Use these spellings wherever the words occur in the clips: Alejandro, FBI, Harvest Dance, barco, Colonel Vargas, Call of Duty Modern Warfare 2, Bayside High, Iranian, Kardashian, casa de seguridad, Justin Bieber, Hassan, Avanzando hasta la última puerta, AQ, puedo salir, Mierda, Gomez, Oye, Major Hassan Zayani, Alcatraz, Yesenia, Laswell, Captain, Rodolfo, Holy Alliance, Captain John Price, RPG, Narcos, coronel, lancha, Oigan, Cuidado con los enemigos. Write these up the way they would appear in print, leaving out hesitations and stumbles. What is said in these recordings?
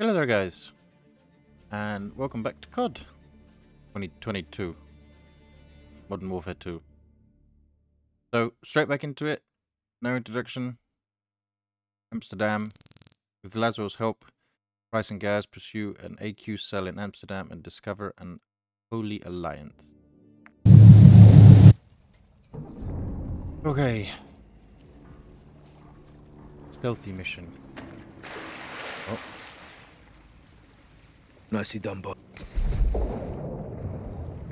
Hello there guys, and welcome back to COD 2022, Modern Warfare 2. So, straight back into it, no introduction, Amsterdam. With Laswell's help, Price and Gaz pursue an AQ cell in Amsterdam and discover an Holy Alliance. Okay. Stealthy mission. Oh. Nicely done, Bob. One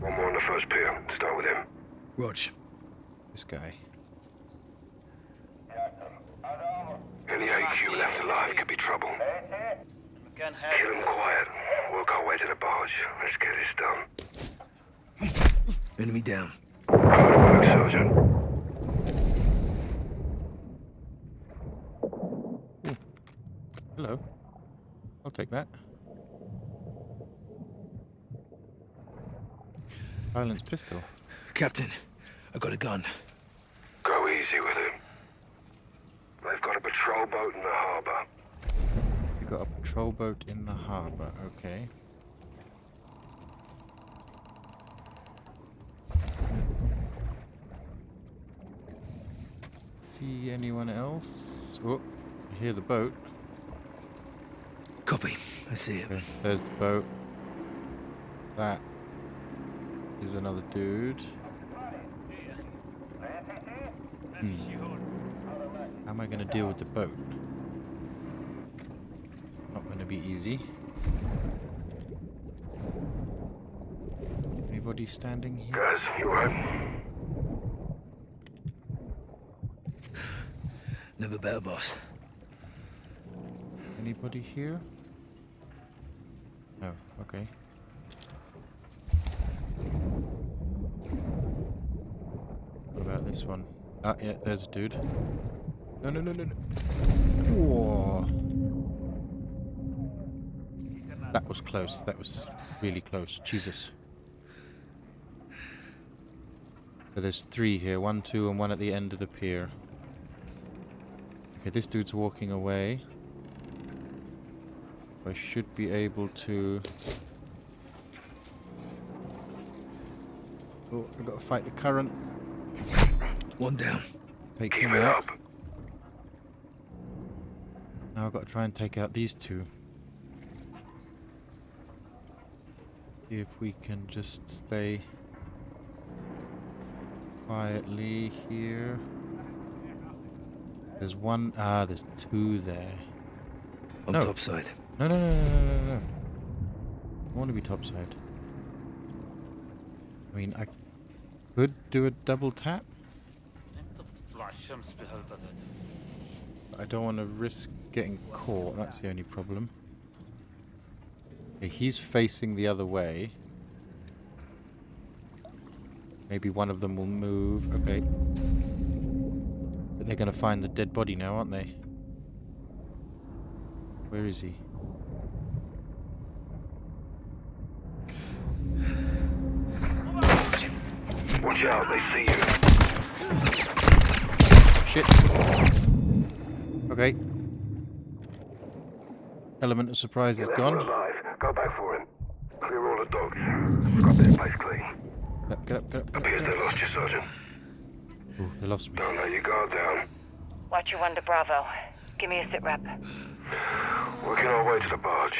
more on the first pier. Start with him. Rog. This guy. Any AQ left alive could be trouble. Kill him quiet. Work our way to the barge. Let's get this done. Enemy down. Good work, Sergeant. Ooh. Hello. I'll take that. Silence pistol. Captain, I got a gun. Go easy with him. They've got a patrol boat in the harbour. You've got a patrol boat in the harbour, okay. See anyone else? Oh, I hear the boat. Copy, I see it. There's the boat. That is another dude. How am I going to deal with the boat? Not going to be easy. Anybody standing here? Guys, you right? Never better, boss. Anybody here? No, okay. This one. Ah, yeah, there's a dude. No, no, no, no, no. Whoa. That was close. That was really close. Jesus. So there's three here. One, two, and one at the end of the pier. Okay, this dude's walking away. I should be able to... Oh, I've got to fight the current. One down. Take him out. Now I've got to try and take out these two. See if we can just stay quietly here. There's one. Ah, there's two there. On topside. No, no, no, no, no, no, no. I want to be topside. I mean, I could do a double tap. I don't want to risk getting caught, that's the only problem. Okay, he's facing the other way. Maybe one of them will move, okay. But they're going to find the dead body now, aren't they? Where is he? Watch out, they see you. Shit. Okay. Element of surprise is gone. Go back for him. Clear all the dogs. Got their place clean. Get up, get up. Appears they lost you, Sergeant. Oh, they lost me. Don't let your guard down. Watch your 1 to Bravo. Give me a sit rep. Working our way to the barge.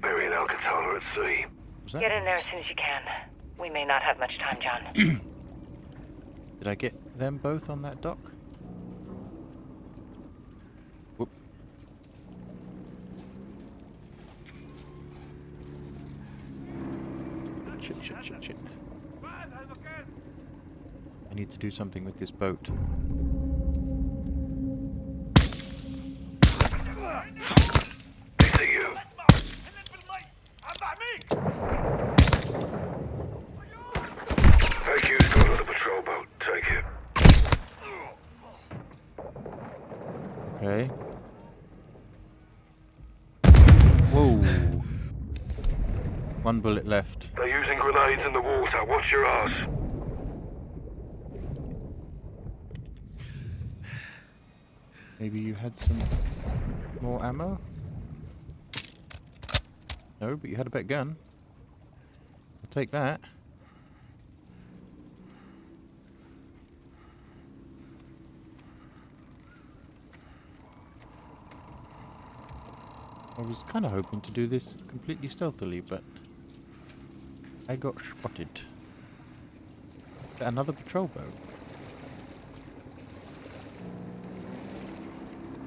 Burying Alcatraz at sea. Get in there as soon as you can. We may not have much time, John. Did I get them both on that dock? Shit. I need to do something with this boat. Thank you, go to the patrol boat. Take it. Okay. Whoa. One bullet left. They're using grenades in the water. Watch your ass. Maybe you had some more ammo? No, but you had a better gun. I'll take that. I was kind of hoping to do this completely stealthily, but I got spotted. Another patrol boat.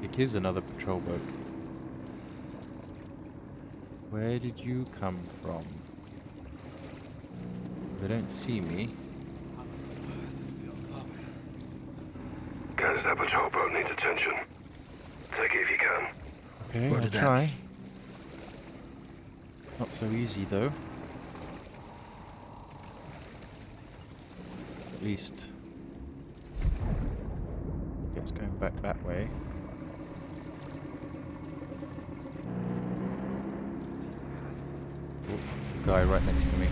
It is another patrol boat. Where did you come from? They don't see me. Guys, that patrol boat needs attention. Take it if you can. Okay, I'll try. Not so easy though. At least. Yeah, it's going back that way. Oh, there's a guy right next to me.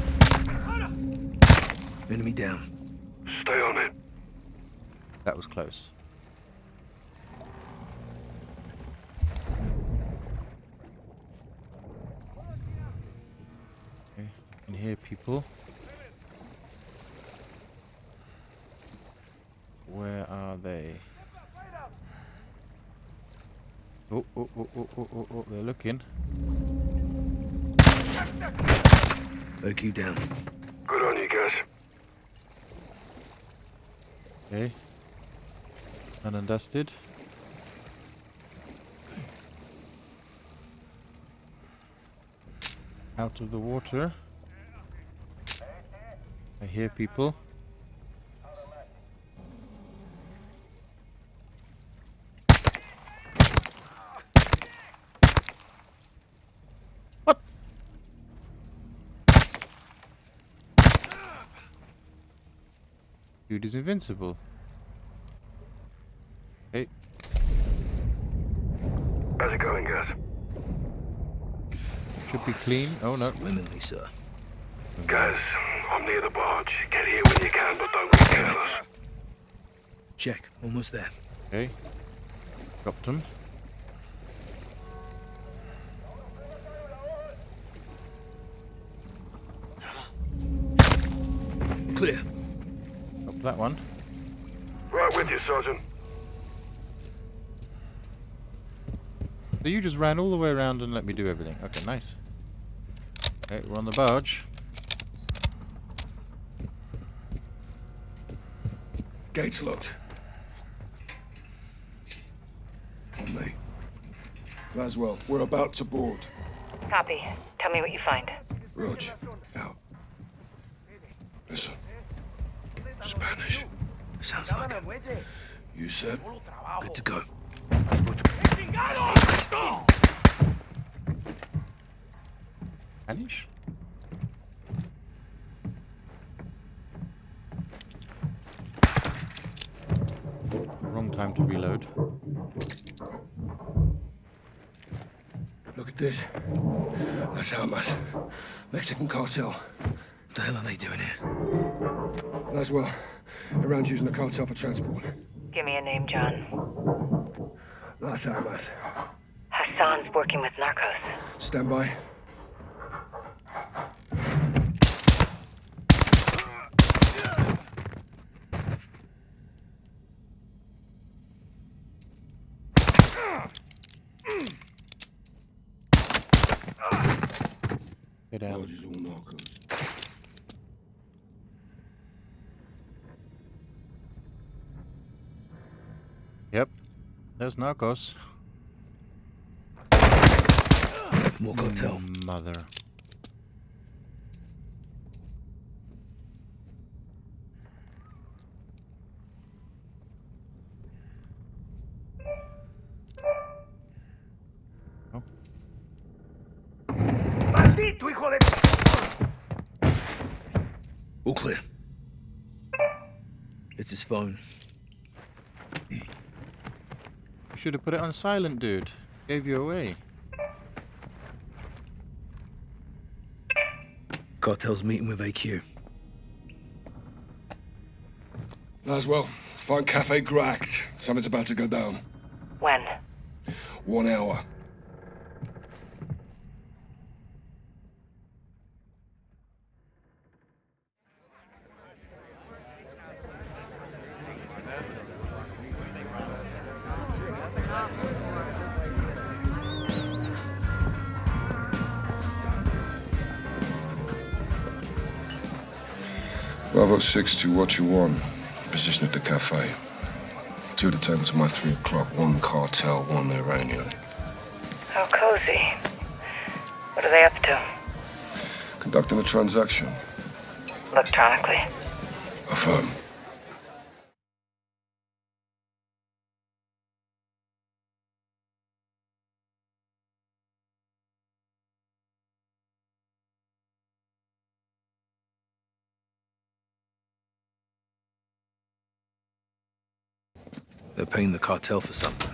Enemy down. Stay on it. That was close. Here, people. Where are they? Oh, oh, oh, oh, oh, oh, oh, they're looking. AQ down. Good on you, guys. Okay. Done and dusted. Out of the water. I hear people. What? Dude is invincible. Hey. How's it going, guys? Should be clean. Oh no. Swimmingly, sir. Okay. Guys, I'm near the barge. Get here when you can, but don't get careless. Check. Almost there. Okay. Dropped him. Clear. Up that one. Right with you, Sergeant. So you just ran all the way around and let me do everything. Okay, nice. Okay, we're on the barge. Gate's locked. On me. Laswell, we're about to board. Copy. Tell me what you find. Rog, out. Listen. Spanish. Sounds like it. You said? Good to go. Spanish? Time to reload. Look at this. Las Almas. Mexican cartel. What the hell are they doing here? Laswell, around using the cartel for transport. Give me a name, John. Las Almas. Hassan's working with Narcos. Stand by. All Narcos. Yep, there's Narcos. More cartel. Mother. All clear. It's his phone. You should have put it on silent, dude. Gave you away. Cartel's meeting with AQ. Laswell, find Cafe Gracht. Something's about to go down. When? 1 hour. 1206 to what you want. Position at the cafe. Two detectives by 3 o'clock, one cartel, one Iranian. How cozy. What are they up to? Conducting a transaction. Electronically? Affirm. They're paying the cartel for something.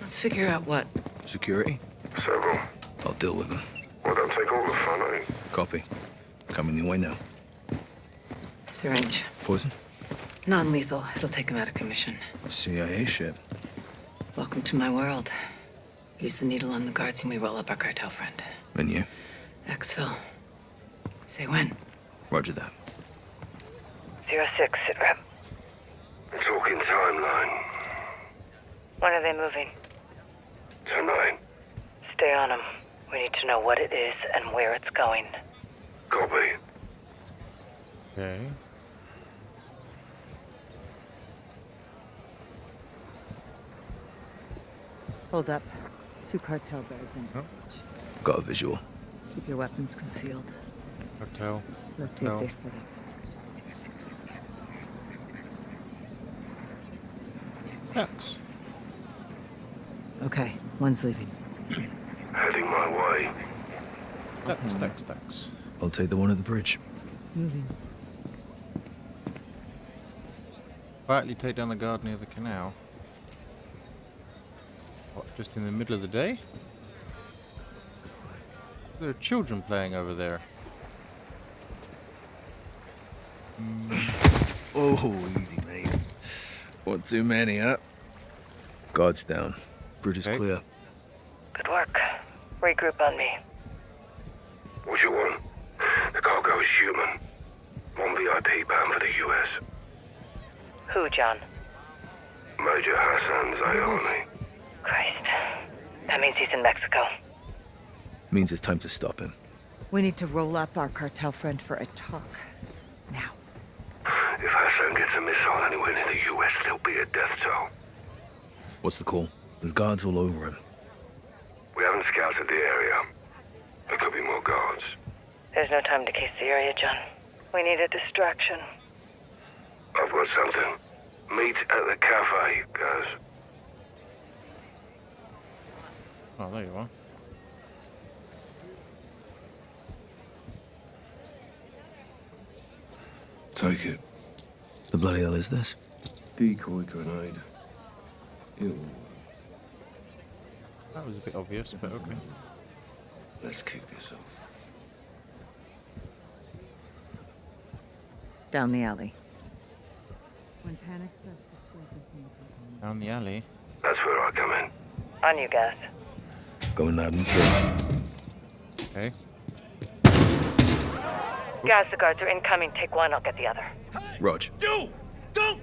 Let's figure out what. Security? Several. I'll deal with them. Well, they'll take all the fun, eh? Copy. Coming your way now. Syringe. Poison? Non-lethal. It'll take him out of commission. CIA shit. Welcome to my world. Use the needle on the guards and we roll up our cartel friend. And you? Exfil. Say when. Roger that. 06, sit rep. Talking timeline. When are they moving? Tonight. Stay on them. We need to know what it is and where it's going. Copy. Okay. Hold up. Two cartel guards in range. Got a visual. Keep your weapons concealed. Cartel. Let's see if they split up. X. Okay, one's leaving. Heading my way. X. I'll take the one at the bridge. Moving. Quietly take down the guard near the canal. What, just in the middle of the day? There are children playing over there. Oh, easy, mate. One too many, huh? Guards down. Bridge is clear. Good work. Regroup on me. What you want? The cargo is human. One VIP bound for the US. Who, John? Major Hassan Zayani. Christ. That means he's in Mexico. Means it's time to stop him. We need to roll up our cartel friend for a talk. Now. If Hassan gets a missile anywhere near the US, there'll be a death toll. What's the call? There's guards all over him. We haven't scouted the area. There could be more guards. There's no time to case the area, John. We need a distraction. I've got something. Meet at the cafe, Gaz. Oh, there you are. Take it. The bloody hell is this? Decoy grenade. Ew. That was a bit obvious, but okay. Let's kick this off. Down the alley. Down the alley? That's where I come in. On you, Gaz. Going loud and through. Okay. Gaz, the guards are incoming. Take one, I'll get the other. Rog. You! Don't!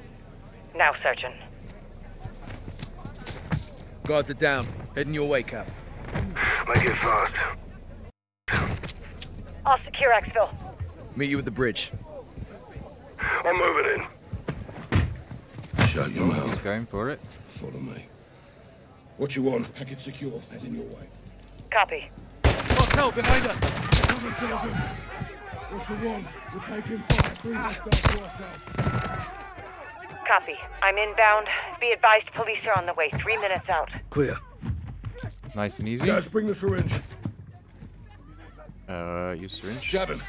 Now, Sergeant. Guards are down. Heading your way, Cap. Make it fast. I'll secure Axville. Meet you at the bridge. I'm moving in. Shut your mouth. He's going for it. Follow me. What you want? Package secure. Heading your way. Copy. Cartel behind us! What you want? We're taking fire. Bring us back to ourselves. Copy. I'm inbound. Be advised, police are on the way. 3 minutes out. Clear. Nice and easy. Guys, bring the syringe. Use syringe. Jab him.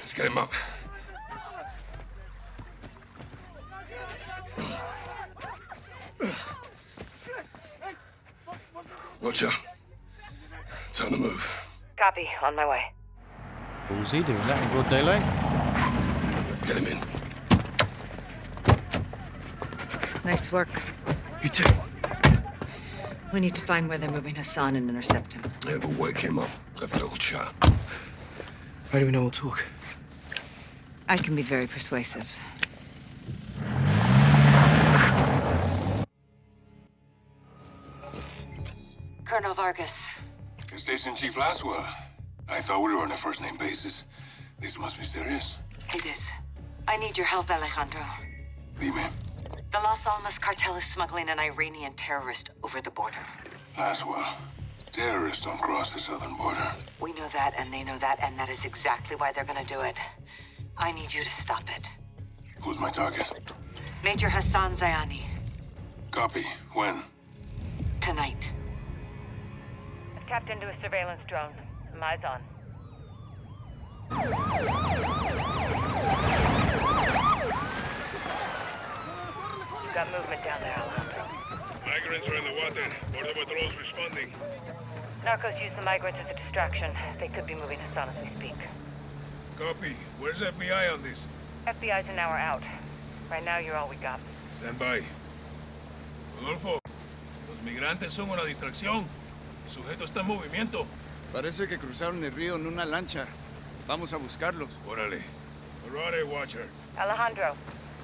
Let's get him up. Watch out. Time to move. Copy. On my way. What was he doing that in broad daylight? Get him in. Nice work. You too. We need to find where they're moving Hassan and intercept him. Yeah, we'll wake him up. Have a little chat. How do we know we'll talk? I can be very persuasive. Colonel Vargas. Station Chief Laswell. I thought we were on a first-name basis. This must be serious. It is. I need your help, Alejandro. Dime. The Las Almas cartel is smuggling an Iranian terrorist over the border. Laswell. Terrorists don't cross the southern border. We know that, and they know that, and that is exactly why they're gonna do it. I need you to stop it. Who's my target? Major Hassan Zayani. Copy. When? Tonight. I've tapped into a surveillance drone. Eyes on. Got movement down there, Alejandro. Migrants are in the water. Border patrols responding. Narcos use the migrants as a distraction. They could be moving Hassan as we speak. Copy. Where's FBI on this? FBI's an hour out. Right now, you're all we got. Stand by. Rodolfo, los migrantes son una distracción. El sujeto está en movimiento. Parece que cruzaron el río en una lancha. Vamos a buscarlos. Órale. Karate watcher. Alejandro,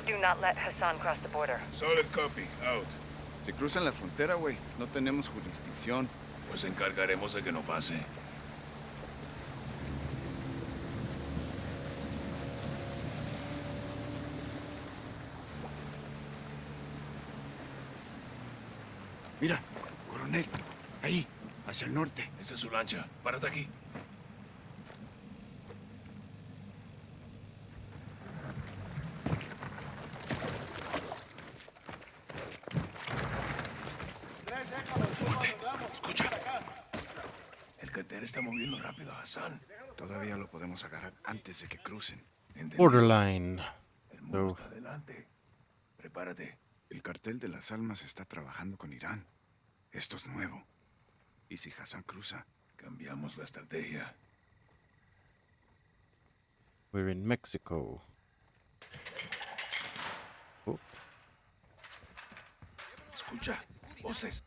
do not let Hassan cross the border. Solid copy. Out. Si cruzan la frontera, güey, no tenemos jurisdicción. Pues encargaremos de que no pase. Mira, coronel, ahí, hacia el norte. Esa es su lancha. Párate aquí. Oye, escucha. El cartel está moviendo rápido a Hassan. Todavía lo podemos agarrar antes de que crucen. ¿Entendido? Borderline. El mundo está adelante. Prepárate. El cartel de Las Almas está trabajando con Irán. Esto es nuevo. Y si Hassan cruza, cambiamos la estrategia. We're in Mexico. Oh. Escucha, voces.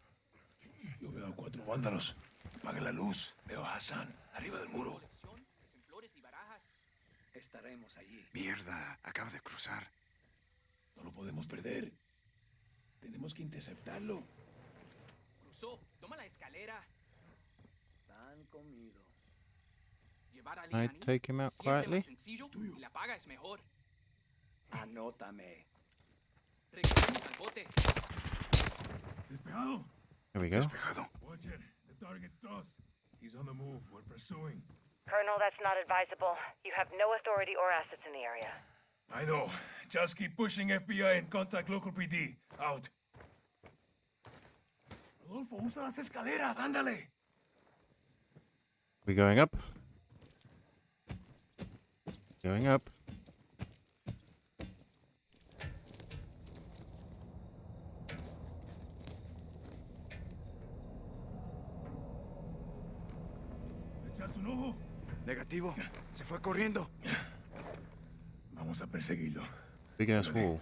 Yo veo a 4 vándalos. Apaga la luz. Veo a Hassan, arriba del muro. Estaremos allí. Mierda, acaba de cruzar. No lo podemos perder. Tenemos que interceptarlo. Cruzó. Toma la escalera. Tan comido. Llevar a Lina. I take him out quietly. Sencillo, y la paga es mejor. Anótame. Regresamos al bote. Despejado. Here we go. Despejado. Watcher, the target crossed. He's on the move. We're pursuing. Colonel, that's not advisable. You have no authority or assets in the area. I know. Just keep pushing FBI and contact local PD. Out. Rodolfo, usa las escaleras. Ándale. We going up. Going up. ¿Echaste un ojo? Negativo. Se fue corriendo. Vamos a perseguirlo. Big ass wall.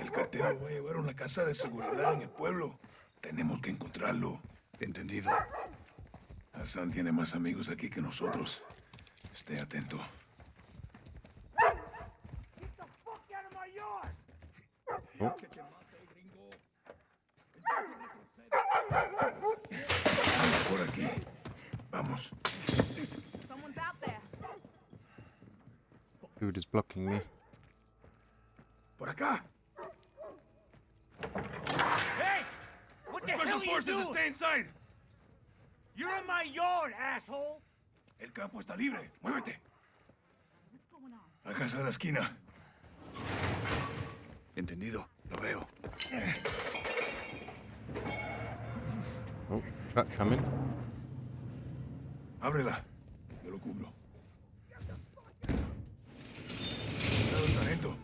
El cartero va a llevar a una casa de seguridad en el pueblo. Tenemos que encontrarlo. Entendido. Hassan tiene más amigos aquí que nosotros. Esté atento. Oh. Por aquí. Vamos. Someone's out there. Dude is blocking me. Por acá. Hey! What the hell are you doing? Stay inside. You're in my yard, asshole. El campo está libre. Muévete. What's going on? La casa de la esquina. Entendido. Lo veo. Oh, truck coming. Ábrela. Yo lo cubro. Cuidado, sargento.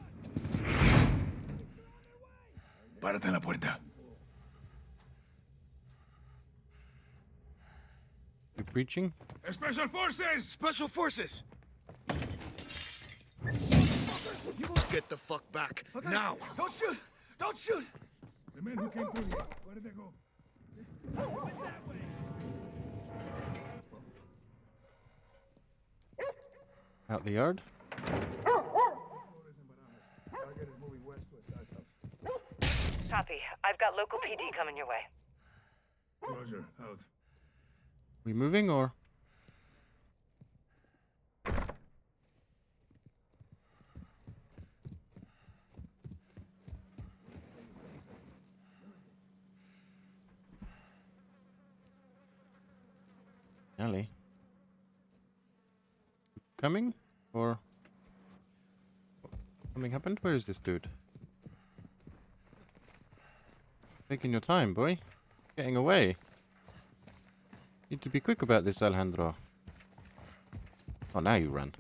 Párate en la puerta. You preaching? Special Forces! Special Forces! You will get the fuck back. Okay. Now! Don't shoot! Don't shoot! The men who came through here, where did they go? Out the yard. Copy. I've got local PD coming your way. Roger, out. We moving or? Ellie. Coming or something happened? Where is this dude? Taking your time, boy. Getting away. Need to be quick about this, Alejandro. Oh, now you run.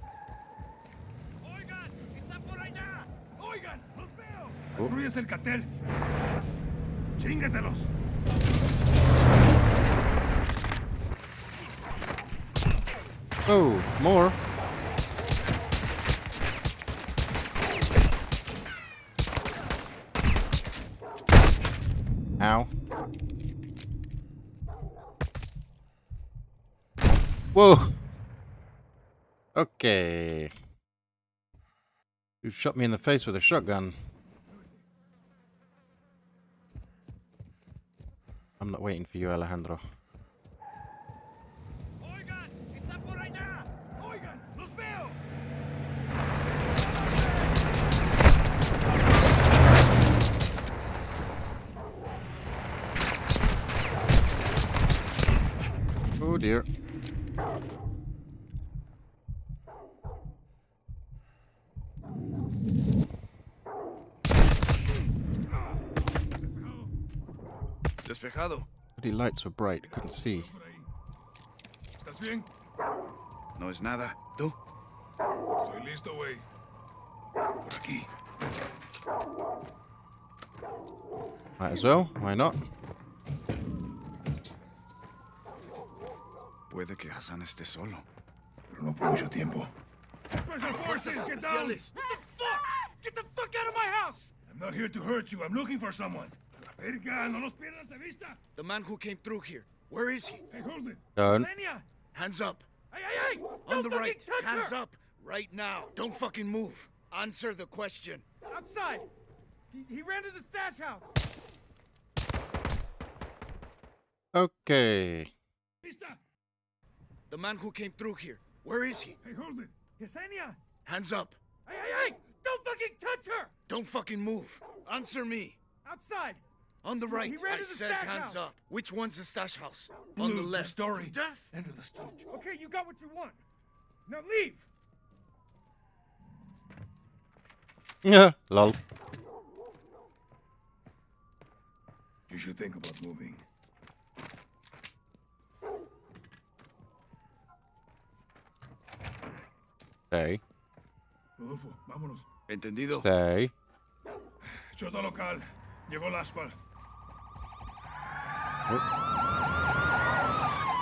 Oigan, está por allá. Oigan, los veo. Destruyes el cartel. Chíngatelos. Oh, more. Ow. Whoa. Okay. You shot me in the face with a shotgun. I'm not waiting for you, Alejandro. Oh dear. Despejado. The lights were bright, couldn't see. ¿Estás bien? No es nada. ¿Tú? Estoy listo, güey. Por aquí. Might as well. Why not? Puede que Hassan esté solo, pero no por mucho tiempo. Special Forces, get down! What the fuck? Get the fuck out of my house! I'm not here to hurt you. I'm looking for someone. Verga, no los pierdas de vista. The man who came through here. Where is he? Hey, hold it. Done. Hands up. Hey, hey, hey! On the right. Hands up. Right now. Don't fucking move. Answer the question. Outside. He ran to the stash house. Okay. Vista. The man who came through here. Where is he? Hey, hold it. Yesenia! Hands up. Hey, hey, hey! Don't fucking touch her! Don't fucking move. Answer me. Outside. On the right. I said hands up. Which one's the stash house? On the left. Story. Death. End of the story. Okay, you got what you want. Now leave. Yeah. Lol. You should think about moving. Stay. Rodolfo, vámonos. Entendido. Stay. Chota local. Llegó Laswell.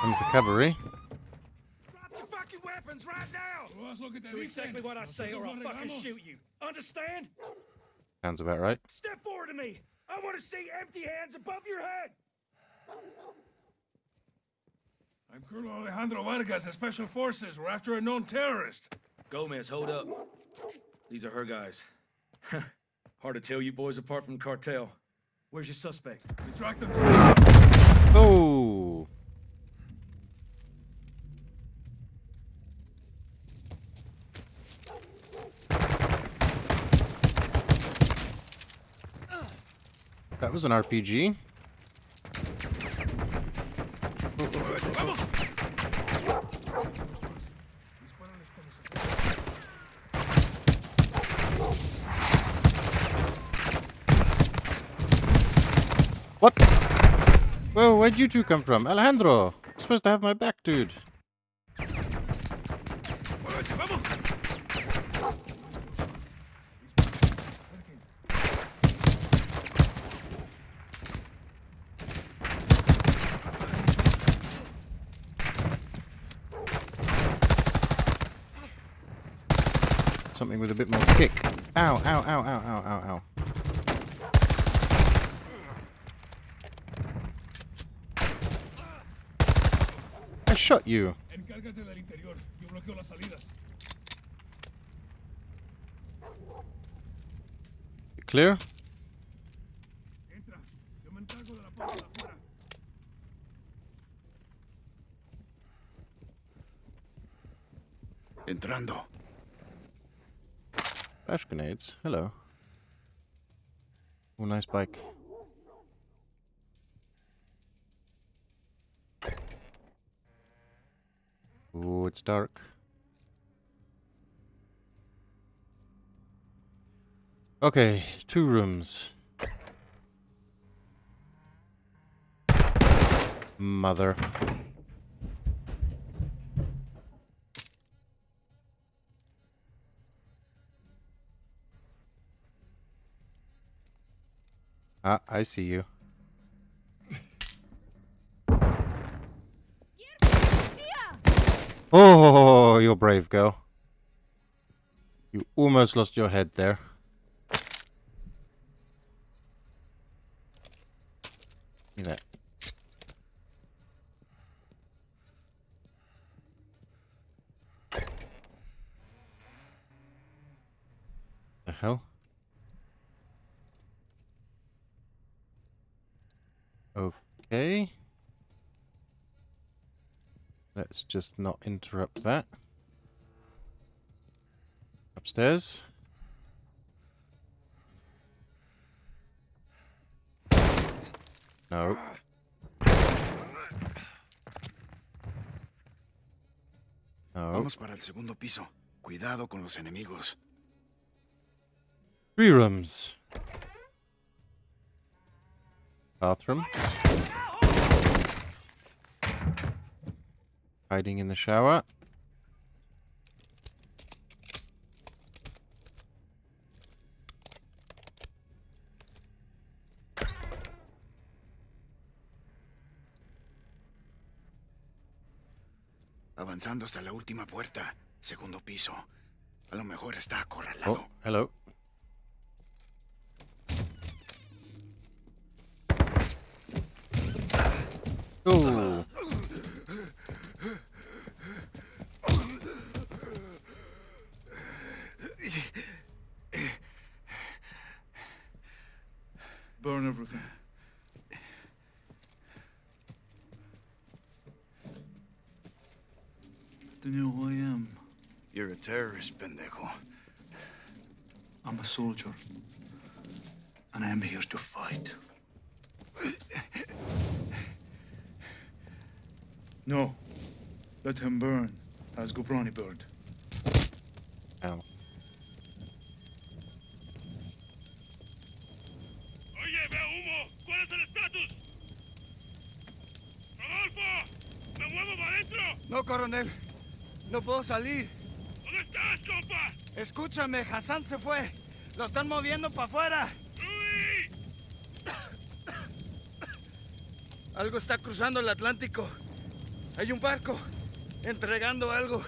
Comes the cavalry. Drop your fucking weapons right now! Do exactly what I say or I'll fucking shoot you. Understand? Sounds about right. Step forward to me. I want to see empty hands above your head. I'm Colonel Alejandro Vargas and Special Forces. We're after a known terrorist. Gomez, hold up. These are her guys. Hard to tell you boys apart from cartel. Where's your suspect? We tracked them. Oh. That was an RPG. What? Whoa, where'd you two come from? Alejandro! You're supposed to have my back, dude. Something with a bit more kick. Ow, ow, ow, ow, ow, ow, ow. I shot you. Clear? Entrando. Flash grenades. Hello. Oh, nice bike. Oh, it's dark. Okay, 2 rooms. Mother. Ah, I see you. Oh, you're brave, girl. You almost lost your head there. You know. The hell? Okay. Let's just not interrupt that. Upstairs. No. No. Vamos para el segundo piso. Cuidado con los enemigos. 3 rooms. Bathroom. Hiding in the shower. Avanzando hasta la última puerta, segundo piso. A lo mejor está acorralado. Oh, hello. Oh. Burn everything. Do you know who I am? You're a terrorist, pendejo. I'm a soldier. And I'm here to fight. No. Let him burn, as Gobrani burned. Ow. No, coronel. No puedo salir. ¿Dónde estás, compa? Escúchame, Hassan se fue. Lo están moviendo para afuera. Algo está cruzando el Atlántico. Hay un barco entregando algo.